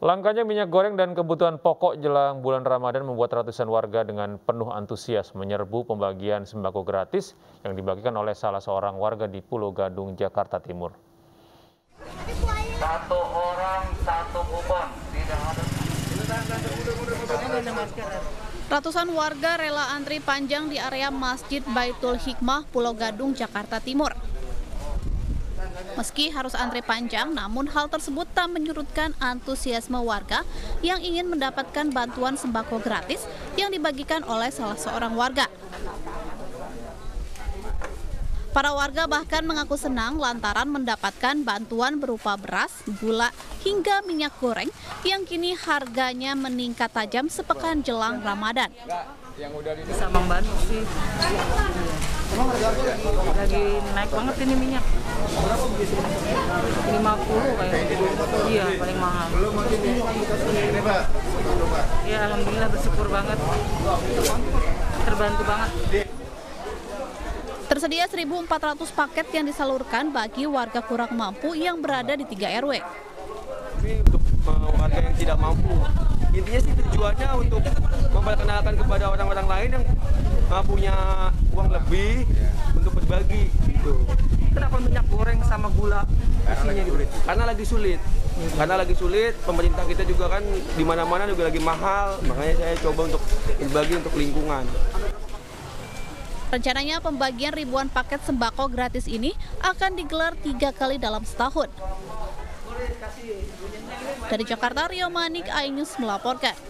Langkahnya minyak goreng dan kebutuhan pokok jelang bulan Ramadan membuat ratusan warga dengan penuh antusias menyerbu pembagian sembako gratis yang dibagikan oleh salah seorang warga di Pulau Gadung, Jakarta Timur. Satu orang, satu kupon. Ratusan warga rela antri panjang di area Masjid Baitul Hikmah, Pulau Gadung, Jakarta Timur. Meski harus antre panjang, namun hal tersebut tak menyurutkan antusiasme warga yang ingin mendapatkan bantuan sembako gratis yang dibagikan oleh salah seorang warga. Para warga bahkan mengaku senang lantaran mendapatkan bantuan berupa beras, gula, hingga minyak goreng yang kini harganya meningkat tajam sepekan jelang Ramadan. Bisa membantu sih. Lagi naik banget ini minyak. 50 kayaknya. Iya, paling mahal. Ya, alhamdulillah bersyukur banget. Terbantu banget. Tersedia 1.400 paket yang disalurkan bagi warga kurang mampu yang berada di 3 RW. Ini untuk warga yang tidak mampu. Intinya sih tujuannya untuk memperkenalkan kepada orang-orang lain yang punya uang lebih untuk berbagi. Gitu. Kenapa minyak goreng sama gula isinya diberi? Karena lagi sulit. Pemerintah kita juga kan di mana-mana juga lagi mahal. Makanya saya coba untuk berbagi untuk lingkungan. Rencananya pembagian ribuan paket sembako gratis ini akan digelar 3 kali dalam setahun. Dari Jakarta, Rio Manik, iNews melaporkan.